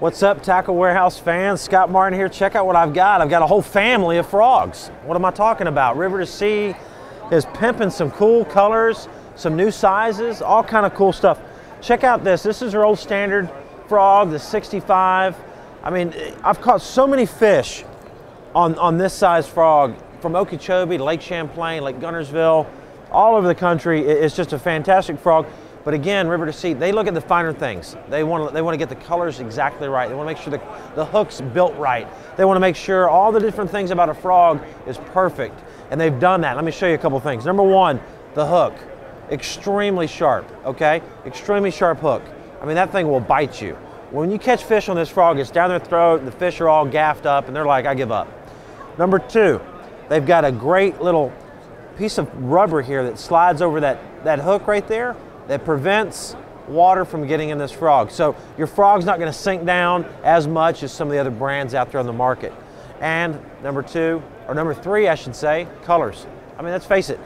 What's up, Tackle Warehouse fans? Scott Martin here. Check out what I've got. I've got a whole family of frogs. What am I talking about? River2Sea is pimping some cool colors, some new sizes, all kind of cool stuff. Check out this. This is our old standard frog, the 65. I mean, I've caught so many fish on this size frog, from Okeechobee to Lake Champlain, Lake Guntersville, all over the country. It's just a fantastic frog. But again, River2Sea, they look at the finer things. They want to get the colors exactly right. They want to make sure the hook's built right. They want to make sure all the different things about a frog is perfect. And they've done that. Let me show you a couple things. Number one, the hook. Extremely sharp, okay? Extremely sharp hook. I mean, that thing will bite you. When you catch fish on this frog, it's down their throat, and the fish are all gaffed up, and they're like, I give up. Number two, they've got a great little piece of rubber here that slides over that hook right there, that prevents water from getting in this frog. So your frog's not gonna sink down as much as some of the other brands out there on the market. And number three, I should say, colors. I mean, let's face it,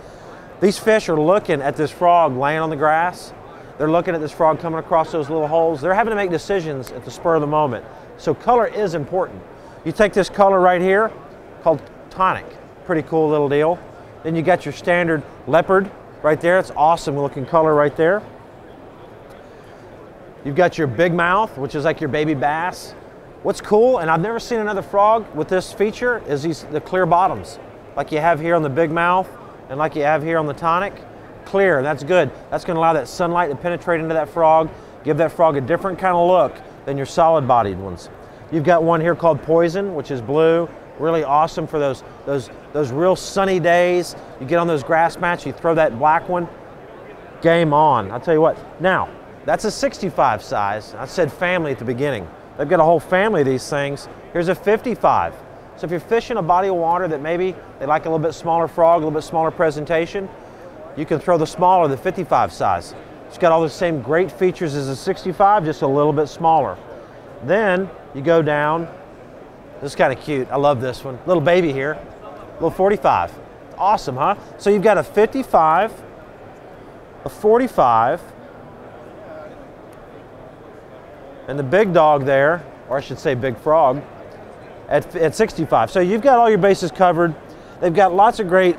these fish are looking at this frog laying on the grass. They're looking at this frog coming across those little holes. They're having to make decisions at the spur of the moment. So color is important. You take this color right here, called tonic. Pretty cool little deal. Then you got your standard leopard right there. It's awesome looking color right there. You've got your big mouth, which is like your baby bass. What's cool, and I've never seen another frog with this feature, is the clear bottoms. Like you have here on the big mouth, and like you have here on the tonic. Clear, that's good. That's gonna allow that sunlight to penetrate into that frog, give that frog a different kind of look than your solid-bodied ones. You've got one here called poison, which is blue. Really awesome for those real sunny days. You get on those grass mats, you throw that black one, game on. I'll tell you what, now, that's a 65 size. I said family at the beginning. They've got a whole family of these things. Here's a 55. So if you're fishing a body of water that maybe they like a little bit smaller frog, a little bit smaller presentation, you can throw the smaller, the 55 size. It's got all the same great features as a 65, just a little bit smaller. Then you go down. This is kind of cute. I love this one. Little baby here, little 45. Awesome, huh? So you've got a 55, a 45, and the big dog there, or I should say big frog, at 65. So you've got all your bases covered. They've got lots of great,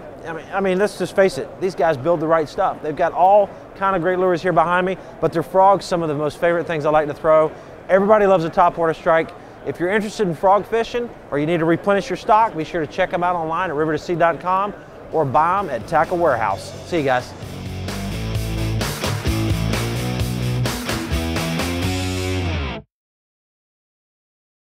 I mean, let's just face it. These guys build the right stuff. They've got all kind of great lures here behind me, but their frogs, some of the most favorite things I like to throw. Everybody loves a topwater strike. If you're interested in frog fishing or you need to replenish your stock, be sure to check them out online at River2Sea.com or buy them at Tackle Warehouse. See you guys.